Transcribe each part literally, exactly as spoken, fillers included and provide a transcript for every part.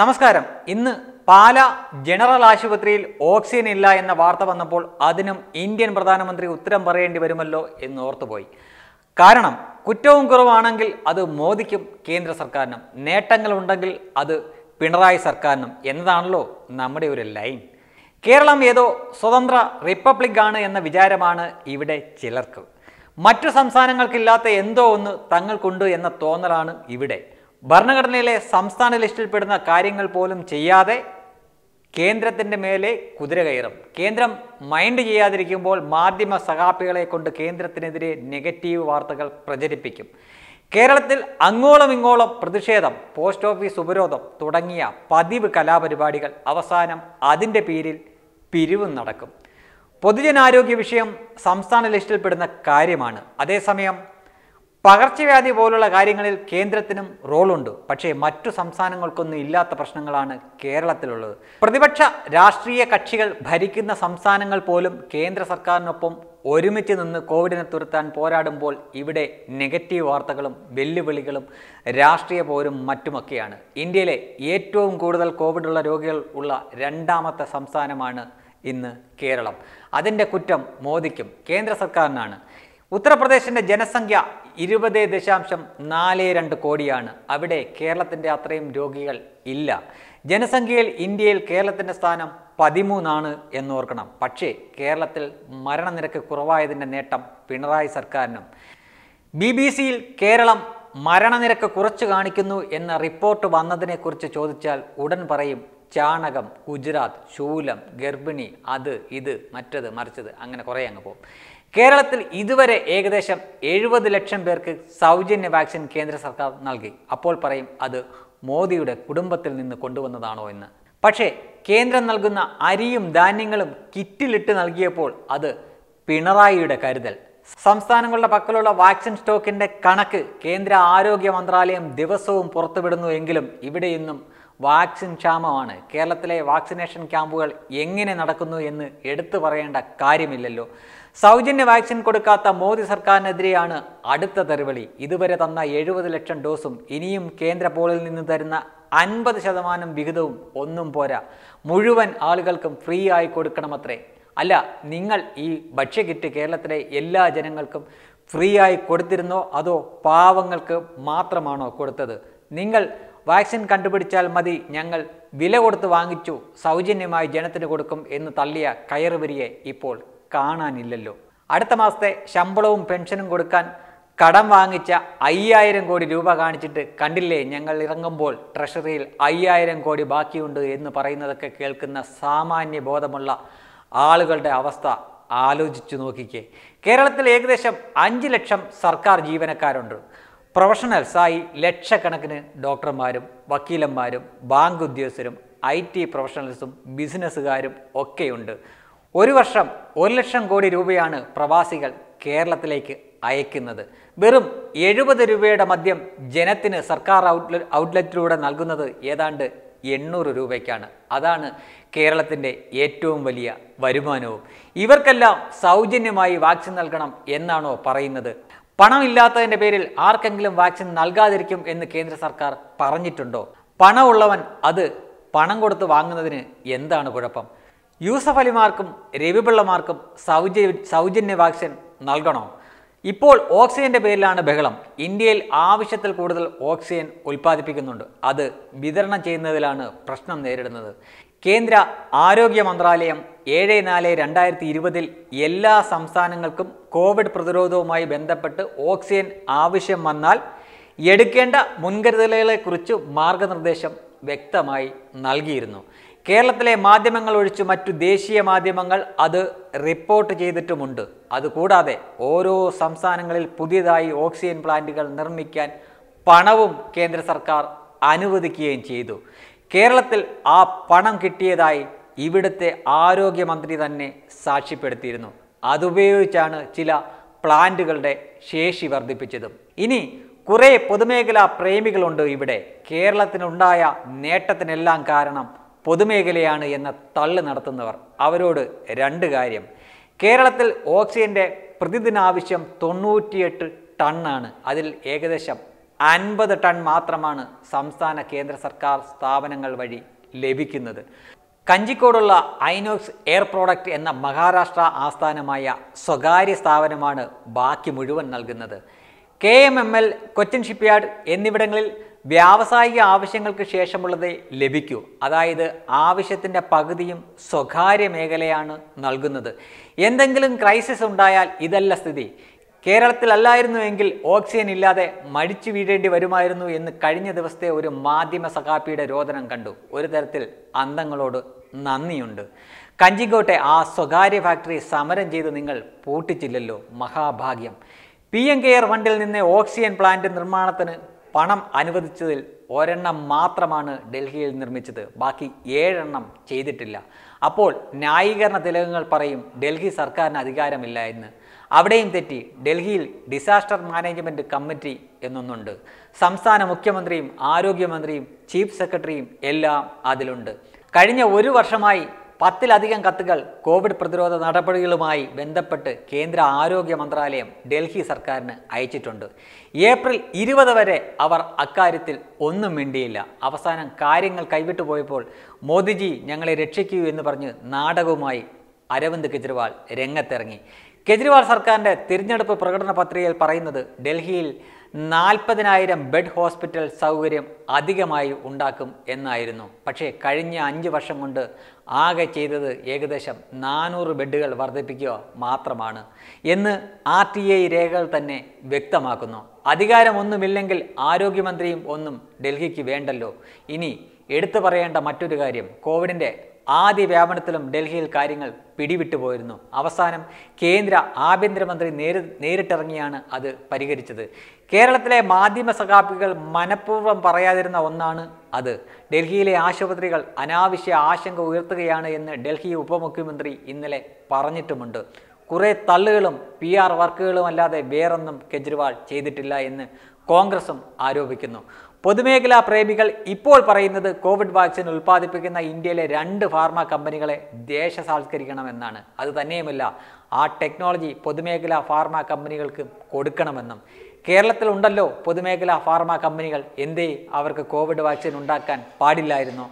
നമസ്കാരം. ഇന്ന് പാല ജനറൽ ആശുപത്രിയിൽ ഓക്സിജൻ ഇല്ല എന്ന വാർത്ത വന്നപ്പോൾ അതിനും ഇന്ത്യൻ പ്രധാനമന്ത്രി ഉത്തരം പറയേണ്ടി വരുമല്ലോ എന്ന് ഓർത്തുപോയി. കാരണം കുറ്റവും കുറവാണെങ്കിൽ അത് മോദിക്കും കേന്ദ്ര സർക്കാരിനും, നേട്ടങ്ങളുണ്ടെങ്കിൽ അത് പിണറായി സർക്കാരിനും എന്നതാണല്ലോ നമ്മുടെ ഒരു ലൈൻ. കേരളം ഏതോ സ്വതന്ത്ര റിപ്പബ്ലിക്കാണ് എന്ന വിചാരമാണ് ഇവിടെ ചിലർക്ക്. മറ്റു സംസ്ഥാനങ്ങൾക്കില്ലാത്ത എന്തോ ഒന്ന് തങ്ങൾക്കുണ്ട് എന്ന തോന്നലാണ് ഇവിടെ. ഭരണഘടനയിലെ സംസ്ഥാന ലിസ്റ്റിൽപ്പെടുന്ന കാര്യങ്ങൾ പോലും ചെയ്യാതെ കേന്ദ്രത്തിൻ്റെ മേലെ കുതിര കയറും. കേന്ദ്രം മൈൻഡ് ചെയ്യാതിരിക്കുമ്പോൾ മാധ്യമ സഹാപ്പികളെ കൊണ്ട് കേന്ദ്രത്തിനെതിരെ നെഗറ്റീവ് വാർത്തകൾ പ്രചരിപ്പിക്കും. കേരളത്തിൽ അങ്ങോളം ഇങ്ങോളം പ്രതിഷേധം, പോസ്റ്റ് ഓഫീസ് ഉപരോധം തുടങ്ങിയ പതിവ് കലാപരിപാടികൾ അവസാനം അതിൻ്റെ പേരിൽ പിരിവ് നടക്കും. പൊതുജനാരോഗ്യ വിഷയം സംസ്ഥാന ലിസ്റ്റിൽപ്പെടുന്ന കാര്യമാണ്. അതേസമയം പകർച്ചവ്യാധി പോലുള്ള കാര്യങ്ങളിൽ കേന്ദ്രത്തിനും റോളുണ്ട്. പക്ഷേ മറ്റു സംസ്ഥാനങ്ങൾക്കൊന്നും ഇല്ലാത്ത പ്രശ്നങ്ങളാണ് കേരളത്തിലുള്ളത്. പ്രതിപക്ഷ രാഷ്ട്രീയ കക്ഷികൾ ഭരിക്കുന്ന സംസ്ഥാനങ്ങൾ പോലും കേന്ദ്ര സർക്കാരിനൊപ്പം ഒരുമിച്ച് നിന്ന് കോവിഡിനെ തുരത്താൻ പോരാടുമ്പോൾ ഇവിടെ നെഗറ്റീവ് വാർത്തകളും വെല്ലുവിളികളും രാഷ്ട്രീയ പോരും മറ്റുമൊക്കെയാണ്. ഇന്ത്യയിലെ ഏറ്റവും കൂടുതൽ കോവിഡുള്ള രോഗികൾ ഉള്ള രണ്ടാമത്തെ സംസ്ഥാനമാണ് ഇന്ന് കേരളം. അതിൻ്റെ കുറ്റം മോദിക്കും കേന്ദ്ര സർക്കാരിനാണ്. ഉത്തർപ്രദേശിൻ്റെ ജനസംഖ്യ ഇരുപത് ദശാംശം നാല് രണ്ട് കോടിയാണ്. അവിടെ കേരളത്തിൻ്റെ അത്രയും രോഗികൾ ഇല്ല. ജനസംഖ്യയിൽ ഇന്ത്യയിൽ കേരളത്തിൻ്റെ സ്ഥാനം പതിമൂന്നാണ് എന്നോർക്കണം. പക്ഷേ കേരളത്തിൽ മരണനിരക്ക് കുറവായതിൻ്റെ നേട്ടം പിണറായി സർക്കാരിനും. ബി ബി സിയിൽ കേരളം മരണനിരക്ക് കുറച്ച് കാണിക്കുന്നു എന്ന റിപ്പോർട്ട് വന്നതിനെക്കുറിച്ച് ചോദിച്ചാൽ ഉടൻ പറയും ചാണകം, ഗുജറാത്ത്, ശൂലം, ഗർഭിണി, അത് ഇത് മറ്റത് മറിച്ചത് അങ്ങനെ കുറേ അങ്ങ് പോകും. കേരളത്തിൽ ഇതുവരെ ഏകദേശം എഴുപത് ലക്ഷം പേർക്ക് സൗജന്യ വാക്സിൻ കേന്ദ്ര സർക്കാർ നൽകി. അപ്പോൾ പറയും അത് മോദിയുടെ കുടുംബത്തിൽ നിന്ന് കൊണ്ടുവന്നതാണോ എന്ന്. പക്ഷേ കേന്ദ്രം നൽകുന്ന അരിയും ധാന്യങ്ങളും കിറ്റിലിട്ട് നൽകിയപ്പോൾ അത് പിണറായിയുടെ കരുതൽ. സംസ്ഥാനങ്ങളുടെ പക്കലുള്ള വാക്സിൻ സ്റ്റോക്കിൻ്റെ കണക്ക് കേന്ദ്ര ആരോഗ്യ മന്ത്രാലയം ദിവസവും പുറത്തുവിടുന്നു. എങ്കിലും ഇവിടെ ഇന്നും വാക്സിൻ ക്ഷാമമാണ്. കേരളത്തിലെ വാക്സിനേഷൻ ക്യാമ്പുകൾ എങ്ങനെ നടക്കുന്നു എന്ന് എടുത്തു പറയേണ്ട കാര്യമില്ലല്ലോ. സൗജന്യ വാക്സിൻ കൊടുക്കാത്ത മോദി സർക്കാരിനെതിരെയാണ് അടുത്ത തെറിവിളി. ഇതുവരെ തന്ന എഴുപത് ലക്ഷം ഡോസും ഇനിയും കേന്ദ്ര പോളിൽ നിന്ന് തരുന്ന അൻപത് ശതമാനം വിഹിതവും ഒന്നും പോരാ, മുഴുവൻ ആളുകൾക്കും ഫ്രീ ആയി കൊടുക്കണമത്രേ. അല്ല, നിങ്ങൾ ഈ ഭക്ഷ്യക്കിറ്റ് കേരളത്തിലെ എല്ലാ ജനങ്ങൾക്കും ഫ്രീ ആയി കൊടുത്തിരുന്നോ, അതോ പാവങ്ങൾക്ക് മാത്രമാണോ കൊടുത്തത്? നിങ്ങൾ വാക്സിൻ കണ്ടുപിടിച്ചാൽ മതി, ഞങ്ങൾ വില കൊടുത്ത് വാങ്ങിച്ചു, സൗജന്യമായി ജനത്തിന് കൊടുക്കും എന്ന് തള്ളിയ കയറുവരിയെ ഇപ്പോൾ കാണാനില്ലല്ലോ. അടുത്ത മാസത്തെ ശമ്പളവും പെൻഷനും കൊടുക്കാൻ കടം വാങ്ങിച്ച അയ്യായിരം കോടി രൂപ കാണിച്ചിട്ട് കണ്ടില്ലേ ഞങ്ങൾ ഇറങ്ങുമ്പോൾ ട്രഷറിയിൽ അയ്യായിരം കോടി ബാക്കിയുണ്ട് എന്ന് പറയുന്നതൊക്കെ കേൾക്കുന്ന സാമാന്യ ബോധമുള്ള ആളുകളുടെ അവസ്ഥ ആലോചിച്ചു നോക്കിക്കേ. കേരളത്തിൽ ഏകദേശം അഞ്ച് ലക്ഷം സർക്കാർ ജീവനക്കാരുണ്ട്. പ്രൊഫഷണൽസായി ലക്ഷക്കണക്കിന് ഡോക്ടർമാരും വക്കീലന്മാരും ബാങ്ക് ഉദ്യോഗസ്ഥരും ഐ ടി പ്രൊഫഷണൽസും ബിസിനസ്സുകാരും ഒക്കെയുണ്ട്. ഒരു വർഷം ഒരു ലക്ഷം കോടി രൂപയാണ് പ്രവാസികൾ കേരളത്തിലേക്ക് അയക്കുന്നത്. വെറും എഴുപത് രൂപയുടെ മദ്യം ജനത്തിന് സർക്കാർ ഔട്ട്ലെറ്റ് ഔട്ട്ലെറ്റിലൂടെ നൽകുന്നത് ഏതാണ്ട് എണ്ണൂറ് രൂപയ്ക്കാണ്. അതാണ് കേരളത്തിൻ്റെ ഏറ്റവും വലിയ വരുമാനവും. ഇവർക്കെല്ലാം സൗജന്യമായി വാക്സിൻ നൽകണം എന്നാണോ പറയുന്നത്? പണമില്ലാത്തതിൻ്റെ പേരിൽ ആർക്കെങ്കിലും വാക്സിൻ നൽകാതിരിക്കും എന്ന് കേന്ദ്ര സർക്കാർ പറഞ്ഞിട്ടുണ്ടോ? പണമുള്ളവൻ അത് പണം കൊടുത്ത് വാങ്ങുന്നതിന് എന്താണ് കുഴപ്പം? യൂസഫ് അലിമാർക്കും രവിപിള്ളമാർക്കും സൗജ സൗജന്യ വാക്സിൻ നൽകണോ? ഇപ്പോൾ ഓക്സിജൻ്റെ പേരിലാണ് ബഹളം. ഇന്ത്യയിൽ ആവശ്യത്തിൽ കൂടുതൽ ഓക്സിജൻ ഉൽപ്പാദിപ്പിക്കുന്നുണ്ട്. അത് വിതരണം ചെയ്യുന്നതിലാണ് പ്രശ്നം നേരിടുന്നത്. കേന്ദ്ര ആരോഗ്യ മന്ത്രാലയം ഏഴ് നാല് രണ്ടായിരത്തി ഇരുപതിൽ എല്ലാ സംസ്ഥാനങ്ങൾക്കും കോവിഡ് പ്രതിരോധവുമായി ബന്ധപ്പെട്ട് ഓക്സിജൻ ആവശ്യം വന്നാൽ എടുക്കേണ്ട മുൻകരുതലുകളെക്കുറിച്ച് മാർഗനിർദ്ദേശം വ്യക്തമായി നൽകിയിരുന്നു. കേരളത്തിലെ മാധ്യമങ്ങൾ ഒഴിച്ച് മറ്റു ദേശീയ മാധ്യമങ്ങൾ അത് റിപ്പോർട്ട് ചെയ്തിട്ടുമുണ്ട്. അതുകൂടാതെ ഓരോ സംസ്ഥാനങ്ങളിൽ പുതിയതായി ഓക്സിജൻ പ്ലാന്റുകൾ നിർമ്മിക്കാൻ പണവും കേന്ദ്ര സർക്കാർ അനുവദിക്കുകയും ചെയ്തു. കേരളത്തിൽ ആ പണം കിട്ടിയതായി ഇവിടുത്തെ ആരോഗ്യമന്ത്രി തന്നെ സാക്ഷ്യപ്പെടുത്തിയിരുന്നു. അതുപയോഗിച്ചാണ് ചില പ്ലാന്റുകളുടെ ശേഷി വർദ്ധിപ്പിച്ചതും. ഇനി കുറേ പൊതുമേഖലാ പ്രേമികളുണ്ട് ഇവിടെ. കേരളത്തിനുണ്ടായ നേട്ടത്തിനെല്ലാം കാരണം പൊതുമേഖലയാണ് എന്ന തള്ളു നടത്തുന്നവർ. അവരോട് രണ്ട് കാര്യം. കേരളത്തിൽ ഓക്സിജൻ്റെ പ്രതിദിന ആവശ്യം തൊണ്ണൂറ്റിയെട്ട് ടണ്ണാണ്. അതിൽ ഏകദേശം അൻപത് ടൺ മാത്രമാണ് സംസ്ഥാന കേന്ദ്ര സർക്കാർ സ്ഥാപനങ്ങൾ വഴി ലഭിക്കുന്നത്. കഞ്ചിക്കോടുള്ള ഐനോക്സ് എയർ പ്രോഡക്റ്റ് എന്ന മഹാരാഷ്ട്ര ആസ്ഥാനമായ സ്വകാര്യ സ്ഥാപനമാണ് ബാക്കി മുഴുവൻ നൽകുന്നത്. K M M L, Cochin shipyard എന്നിവിടങ്ങളിൽ വ്യാവസായിക ആവശ്യങ്ങൾക്ക് ശേഷമുള്ളതേ ലഭിക്കൂ. അതായത് ആവശ്യത്തിൻ്റെ പകുതിയും സ്വകാര്യ മേഖലയാണ് നൽകുന്നത്. എന്തെങ്കിലും ക്രൈസിസ് ഉണ്ടായാൽ ഇതല്ല സ്ഥിതി. കേരളത്തിലല്ലായിരുന്നുവെങ്കിൽ ഓക്സിജൻ ഇല്ലാതെ മടിച്ചു വീഴേണ്ടി വരുമായിരുന്നു എന്ന് കഴിഞ്ഞ ദിവസത്തെ ഒരു മാധ്യമ സഖാപ്പിയുടെ രോദനം കണ്ടു. ഒരു തരത്തിൽ അന്തങ്ങളോട് നന്ദിയുണ്ട്. കഞ്ചിക്കോട്ടെ ആ സ്വകാര്യ ഫാക്ടറി സമരം ചെയ്ത് നിങ്ങൾ പൂട്ടിച്ചില്ലല്ലോ, മഹാഭാഗ്യം. പി എം കെയർ ഫണ്ടിൽ നിന്ന് ഓക്സിജൻ പ്ലാന്റ് നിർമ്മാണത്തിന് പണം അനുവദിച്ചതിൽ ഒരെണ്ണം മാത്രമാണ് ഡൽഹിയിൽ നിർമ്മിച്ചത്. ബാക്കി ഏഴെണ്ണം ചെയ്തിട്ടില്ല. അപ്പോൾ ന്യായീകരണ തിലകങ്ങൾ പറയും ഡൽഹി സർക്കാരിന് അധികാരമില്ല എന്ന്. അവിടെയും തെറ്റി. ഡൽഹിയിൽ ഡിസാസ്റ്റർ മാനേജ്മെൻറ്റ് കമ്മിറ്റി എന്നൊന്നുണ്ട്. സംസ്ഥാന മുഖ്യമന്ത്രിയും ആരോഗ്യമന്ത്രിയും ചീഫ് സെക്രട്ടറിയും എല്ലാം അതിലുണ്ട്. കഴിഞ്ഞ ഒരു വർഷമായി പത്തിലധികം കത്തുകൾ കോവിഡ് പ്രതിരോധ നടപടികളുമായി ബന്ധപ്പെട്ട് കേന്ദ്ര ആരോഗ്യ മന്ത്രാലയം ഡൽഹി സർക്കാരിന് അയച്ചിട്ടുണ്ട്. ഏപ്രിൽ ഇരുപത് വരെ അവർ അക്കാര്യത്തിൽ ഒന്നും മിണ്ടിയില്ല. അവസാനം കാര്യങ്ങൾ കൈവിട്ടു പോയപ്പോൾ മോദിജി ഞങ്ങളെ രക്ഷിക്കൂ എന്ന് പറഞ്ഞ് നാടകവുമായി അരവിന്ദ് കെജ്രിവാൾ രംഗത്തിറങ്ങി. കെജ്രിവാൾ സർക്കാരിൻ്റെ തിരഞ്ഞെടുപ്പ് പ്രകടന പത്രികയിൽ പറയുന്നത് ഡൽഹിയിൽ നാൽപ്പതിനായിരം ബെഡ് ഹോസ്പിറ്റൽ സൗകര്യം അധികമായി ഉണ്ടാക്കും എന്നായിരുന്നു. പക്ഷേ കഴിഞ്ഞ അഞ്ച് വർഷം കൊണ്ട് ആകെ ചെയ്തത് ഏകദേശം നാനൂറ് ബെഡുകൾ വർദ്ധിപ്പിക്കുക മാത്രമാണ് എന്ന് ആർ ടി ഐ രേഖകൾ തന്നെ വ്യക്തമാക്കുന്നു. അധികാരമൊന്നുമില്ലെങ്കിൽ ആരോഗ്യമന്ത്രിയും ഒന്നും ഡൽഹിക്ക് വേണ്ടല്ലോ. ഇനി എടുത്തു പറയേണ്ട മറ്റൊരു കാര്യം, കോവിഡിൻ്റെ ആദ്യ വ്യാപനത്തിലും ഡൽഹിയിൽ കാര്യങ്ങൾ പിടിവിട്ടു പോയിരുന്നു. അവസാനം കേന്ദ്ര ആഭ്യന്തരമന്ത്രി നേരി നേരിട്ടിറങ്ങിയാണ് അത് പരിഹരിച്ചത്. കേരളത്തിലെ മാധ്യമ സഖാപ്പികൾ മനഃപൂർവ്വം പറയാതിരുന്ന ഒന്നാണ് അത്. ഡൽഹിയിലെ ആശുപത്രികൾ അനാവശ്യ ആശങ്ക ഉയർത്തുകയാണ് എന്ന് ഡൽഹി ഉപമുഖ്യമന്ത്രി ഇന്നലെ പറഞ്ഞിട്ടുമുണ്ട്. കുറേ തള്ളുകളും പി ആർ വർക്കുകളും അല്ലാതെ വേറൊന്നും കെജ്രിവാൾ ചെയ്തിട്ടില്ല എന്ന് കോൺഗ്രസും ആരോപിക്കുന്നു. പൊതുമേഖലാ പ്രേമികൾ ഇപ്പോൾ പറയുന്നത് കോവിഡ് വാക്സിൻ ഉൽപ്പാദിപ്പിക്കുന്ന ഇന്ത്യയിലെ രണ്ട് ഫാർമ കമ്പനികളെ ദേശസാൽക്കരിക്കണമെന്നാണ്. അത് തന്നെയുമല്ല, ആ ടെക്നോളജി പൊതുമേഖലാ ഫാർമ കമ്പനികൾക്ക് കൊടുക്കണമെന്നും. കേരളത്തിലുണ്ടല്ലോ പൊതുമേഖലാ ഫാർമ കമ്പനികൾ, എന്തേ അവർക്ക് കോവിഡ് വാക്സിൻ ഉണ്ടാക്കാൻ പാടില്ലായിരുന്നു?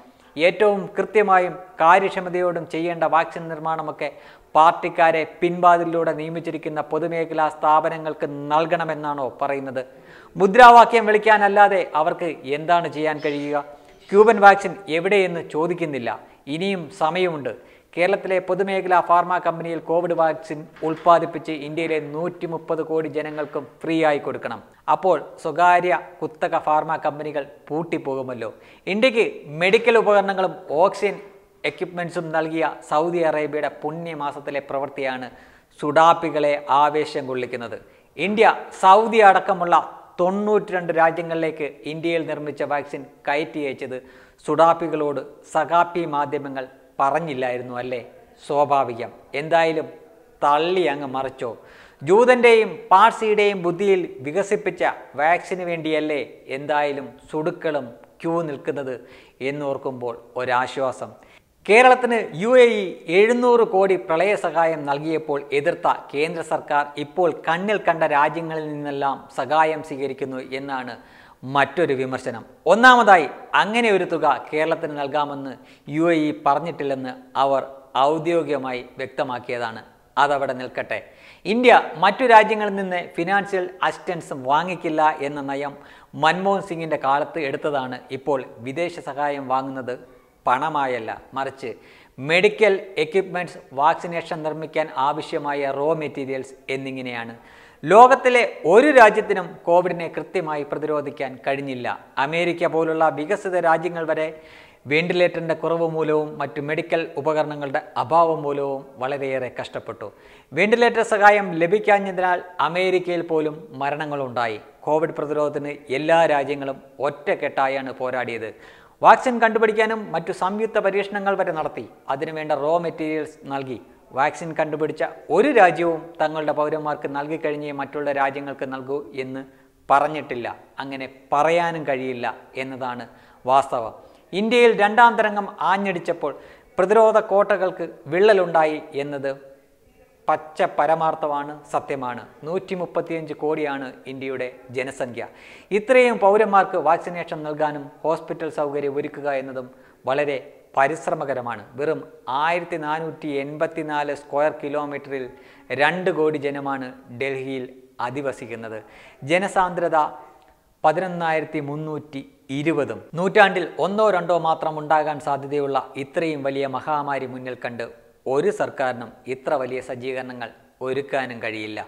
ഏറ്റവും കൃത്യമായും കാര്യക്ഷമതയോടും ചെയ്യേണ്ട വാക്സിൻ നിർമ്മാണമൊക്കെ പാർട്ടിക്കാരെ പിൻവാതിലൂടെ നിയമിച്ചിരിക്കുന്ന പൊതുമേഖലാ സ്ഥാപനങ്ങൾക്ക് നൽകണമെന്നാണോ പറയുന്നത്? മുദ്രാവാക്യം വിളിക്കാനല്ലാതെ അവർക്ക് എന്താണ് ചെയ്യാൻ കഴിയുക? ക്യൂബൻ വാക്സിൻ എവിടെയെന്ന് ചോദിക്കുന്നില്ല. ഇനിയും സമയമുണ്ട്. കേരളത്തിലെ പൊതുമേഖലാ ഫാർമ കമ്പനിയിൽ കോവിഡ് വാക്സിൻ ഉൽപ്പാദിപ്പിച്ച് ഇന്ത്യയിലെ നൂറ്റി മുപ്പത് കോടി ജനങ്ങൾക്കും ഫ്രീ ആയി കൊടുക്കണം. അപ്പോൾ സ്വകാര്യ കുത്തക ഫാർമ കമ്പനികൾ പൂട്ടിപ്പോകുമല്ലോ. ഇന്ത്യക്ക് മെഡിക്കൽ ഉപകരണങ്ങളും ഓക്സിജൻ എക്യുപ്മെൻസും നൽകിയ സൗദി അറേബ്യയുടെ പുണ്യമാസത്തിലെ പ്രവൃത്തിയാണ് സുഡാപ്പികളെ ആവേശം കൊള്ളിക്കുന്നത്. ഇന്ത്യ സൗദി അടക്കമുള്ള തൊണ്ണൂറ്റി രണ്ട് രാജ്യങ്ങളിലേക്ക് ഇന്ത്യയിൽ നിർമ്മിച്ച വാക്സിൻ കയറ്റി അയച്ചത് സുഡാപ്പികളോട് സഖാപ്പി മാധ്യമങ്ങൾ പറഞ്ഞില്ലായിരുന്നു അല്ലേ? സ്വാഭാവികം. എന്തായാലും തള്ളി അങ്ങ് മറിച്ചോ. ജൂതൻ്റെയും പാർസിയുടെയും ബുദ്ധിയിൽ വികസിപ്പിച്ച വാക്സിന് വേണ്ടിയല്ലേ എന്തായാലും സുടുക്കളും ക്യൂ നിൽക്കുന്നത് എന്നോർക്കുമ്പോൾ ഒരാശ്വാസം. കേരളത്തിന് യു എ ഇ എഴുന്നൂറ് കോടി പ്രളയ സഹായം നൽകിയപ്പോൾ എതിർത്ത കേന്ദ്ര സർക്കാർ ഇപ്പോൾ കണ്ണിൽ കണ്ട രാജ്യങ്ങളിൽ നിന്നെല്ലാം സഹായം സ്വീകരിക്കുന്നു എന്നാണ് മറ്റൊരു വിമർശനം. ഒന്നാമതായി, അങ്ങനെ ഒരു തുക കേരളത്തിന് നൽകാമെന്ന് യു എ ഇ പറഞ്ഞിട്ടില്ലെന്ന് അവർ ഔദ്യോഗികമായി വ്യക്തമാക്കിയതാണ്. അതവിടെ നിൽക്കട്ടെ. ഇന്ത്യ മറ്റു രാജ്യങ്ങളിൽ നിന്ന് ഫിനാൻഷ്യൽ അസിസ്റ്റൻസ് വാങ്ങിക്കില്ല എന്ന നയം മൻമോഹൻ സിംഗിൻ്റെ കാലത്ത് എടുത്തതാണ്. ഇപ്പോൾ വിദേശ സഹായം വാങ്ങുന്നത് പണമായല്ല, മറിച്ച് മെഡിക്കൽ എക്യുപ്മെൻറ്റ്സ്, വാക്സിനേഷൻ നിർമ്മിക്കാൻ ആവശ്യമായ റോ മെറ്റീരിയൽസ് എന്നിങ്ങനെയാണ്. ലോകത്തിലെ ഒരു രാജ്യത്തിനും കോവിഡിനെ കൃത്യമായി പ്രതിരോധിക്കാൻ കഴിഞ്ഞില്ല. അമേരിക്ക പോലുള്ള വികസിത രാജ്യങ്ങൾ വരെ വെന്റിലേറ്ററിൻ്റെ കുറവ് മൂലവും മറ്റു മെഡിക്കൽ ഉപകരണങ്ങളുടെ അഭാവം മൂലവും വളരെയേറെ കഷ്ടപ്പെട്ടു. വെന്റിലേറ്റർ സഹായം ലഭിക്കാഞ്ഞതിനാൽ അമേരിക്കയിൽ പോലും മരണങ്ങളുണ്ടായി. കോവിഡ് പ്രതിരോധത്തിന് എല്ലാ രാജ്യങ്ങളും ഒറ്റക്കെട്ടായാണ് പോരാടിയത്. വാക്സിൻ കണ്ടുപിടിക്കാനും മറ്റു സംയുക്ത പരീക്ഷണങ്ങൾ വരെ നടത്തി. അതിനുവേണ്ട റോ മെറ്റീരിയൽസ് നൽകി. വാക്സിൻ കണ്ടുപിടിച്ച ഒരു രാജ്യവും തങ്ങളുടെ പൗരന്മാർക്ക് നൽകിക്കഴിഞ്ഞേ മറ്റുള്ള രാജ്യങ്ങൾക്ക് നൽകൂ എന്ന് പറഞ്ഞിട്ടില്ല. അങ്ങനെ പറയാനും കഴിയില്ല എന്നതാണ് വാസ്തവം. ഇന്ത്യയിൽ രണ്ടാം തരംഗം ആഞ്ഞടിച്ചപ്പോൾ പ്രതിരോധ കോട്ടകൾക്ക് വിള്ളലുണ്ടായി എന്നത് പച്ച പരമാർത്ഥമാണ്, സത്യമാണ്. നൂറ്റി മുപ്പത്തിയഞ്ച് കോടിയാണ് ഇന്ത്യയുടെ ജനസംഖ്യ. ഇത്രയും പൗരന്മാർക്ക് വാക്സിനേഷൻ നൽകാനും ഹോസ്പിറ്റൽ സൗകര്യം ഒരുക്കുക എന്നതും വളരെ പരിശ്രമകരമാണ്. വെറും ആയിരത്തി നാനൂറ്റി എൺപത്തിനാല് സ്ക്വയർ കിലോമീറ്ററിൽ രണ്ട് കോടി ജനമാണ് ഡൽഹിയിൽ അധിവസിക്കുന്നത്. ജനസാന്ദ്രത പതിനൊന്നായിരത്തി മുന്നൂറ്റി ഇരുപതും നൂറ്റാണ്ടിൽ ഒന്നോ രണ്ടോ മാത്രം ഉണ്ടാകാൻ സാധ്യതയുള്ള ഇത്രയും വലിയ മഹാമാരി മുന്നിൽ കണ്ട് ഒരു സർക്കാരിനും ഇത്ര വലിയ സജ്ജീകരണങ്ങൾ ഒരുക്കാനും കഴിയില്ല.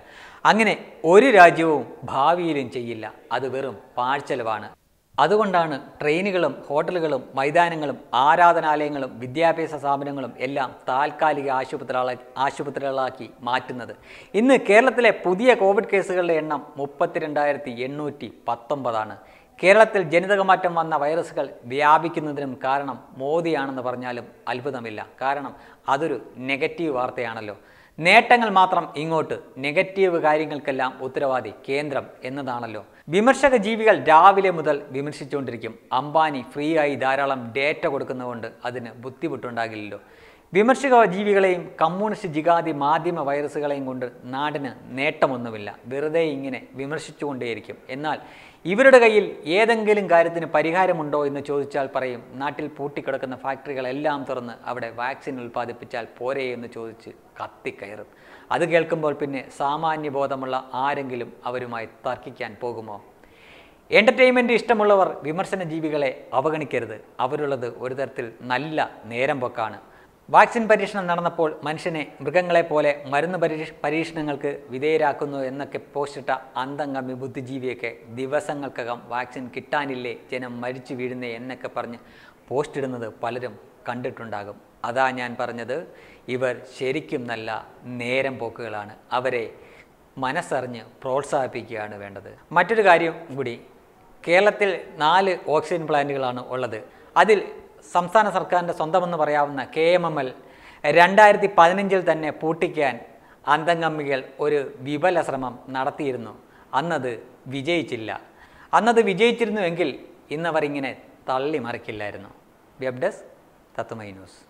അങ്ങനെ ഒരു രാജ്യവും ഭാവിയിലും ചെയ്യില്ല. അത് വെറും പാഴ്ചെലവാണ്. അതുകൊണ്ടാണ് ട്രെയിനുകളും ഹോട്ടലുകളും മൈതാനങ്ങളും ആരാധനാലയങ്ങളും വിദ്യാഭ്യാസ സ്ഥാപനങ്ങളും എല്ലാം താൽക്കാലിക ആശുപത്രികളാ ആശുപത്രികളാക്കി മാറ്റുന്നത്. ഇന്ന് കേരളത്തിലെ പുതിയ കോവിഡ് കേസുകളുടെ എണ്ണം മുപ്പത്തിരണ്ടായിരത്തി എണ്ണൂറ്റി പത്തൊമ്പതാണ്. കേരളത്തിൽ ജനിതക മാറ്റം വന്ന വൈറസുകൾ വ്യാപിക്കുന്നതിനും കാരണം മോദിയാണെന്ന് പറഞ്ഞാലും അത്ഭുതമില്ല. കാരണം അതൊരു നെഗറ്റീവ് വാർത്തയാണല്ലോ. നേട്ടങ്ങൾ മാത്രം ഇങ്ങോട്ട്, നെഗറ്റീവ് കാര്യങ്ങൾക്കെല്ലാം ഉത്തരവാദി കേന്ദ്രം എന്നതാണല്ലോ. വിമർശക ജീവികൾ രാവിലെ മുതൽ വിമർശിച്ചുകൊണ്ടിരിക്കും. അംബാനി ഫ്രീ ആയി ധാരാളം ഡേറ്റ കൊടുക്കുന്നതുകൊണ്ട് അതിന് ബുദ്ധിമുട്ടുണ്ടാകില്ലല്ലോ. വിമർശക ജീവികളെയും കമ്മ്യൂണിസ്റ്റ് ജിഗാദി മാധ്യമ വൈറസുകളെയും കൊണ്ട് നാടിന് നേട്ടമൊന്നുമില്ല. വെറുതെ ഇങ്ങനെ വിമർശിച്ചുകൊണ്ടേയിരിക്കും. എന്നാൽ ഇവരുടെ കയ്യിൽ ഏതെങ്കിലും കാര്യത്തിന് പരിഹാരമുണ്ടോ എന്ന് ചോദിച്ചാൽ പറയും, നാട്ടിൽ പൂട്ടിക്കിടക്കുന്ന ഫാക്ടറികളെല്ലാം തുറന്ന് അവിടെ വാക്സിൻ ഉൽപ്പാദിപ്പിച്ചാൽ പോരേ എന്ന് ചോദിച്ച് കത്തിക്കയറും. അത് കേൾക്കുമ്പോൾ പിന്നെ സാമാന്യബോധമുള്ള ആരെങ്കിലും അവരുമായി തർക്കിക്കാൻ പോകുമോ? എൻ്റർടൈൻമെൻറ്റ് ഇഷ്ടമുള്ളവർ വിമർശന ജീവികളെ അവഗണിക്കരുത്. അവരുള്ളത് ഒരു തരത്തിൽ നല്ല നേരം പോക്കാണ്. വാക്സിൻ പരീക്ഷണം നടന്നപ്പോൾ മനുഷ്യനെ മൃഗങ്ങളെ പോലെ മരുന്ന് പരീക്ഷ പരീക്ഷണങ്ങൾക്ക് വിധേയരാക്കുന്നു എന്നൊക്കെ പോസ്റ്റിട്ട അന്തംഗമി ബുദ്ധിജീവിയൊക്കെ ദിവസങ്ങൾക്കകം വാക്സിൻ കിട്ടാനില്ലേ, ജനം മരിച്ചു വീഴുന്നേ എന്നൊക്കെ പറഞ്ഞ് പോസ്റ്റിടുന്നത് പലരും കണ്ടിട്ടുണ്ടാകും. അതാ ഞാൻ പറഞ്ഞത്, ഇവർ ശരിക്കും നല്ല നേരം പോക്കുകളാണ്. അവരെ മനസ്സറിഞ്ഞ് പ്രോത്സാഹിപ്പിക്കുകയാണ് വേണ്ടത്. മറ്റൊരു കാര്യം കൂടി, കേരളത്തിൽ നാല് ഓക്സിജൻ പ്ലാന്റുകളാണ് ഉള്ളത്. അതിൽ സംസ്ഥാന സർക്കാരിൻ്റെ സ്വന്തമെന്ന് പറയാവുന്ന കെ എം എം എൽ രണ്ടായിരത്തി പതിനഞ്ചിൽ തന്നെ പൂട്ടിക്കാൻ അന്തംഗമ്മികൾ ഒരു വിപുല ശ്രമം നടത്തിയിരുന്നു. അന്നത് വിജയിച്ചില്ല. അന്നത് വിജയിച്ചിരുന്നുവെങ്കിൽ ഇന്നവർ ഇങ്ങനെ തള്ളി മറിക്കില്ലായിരുന്നു. വെബ് ഡെസ്ക് തത്തുമൈ ന്യൂസ്.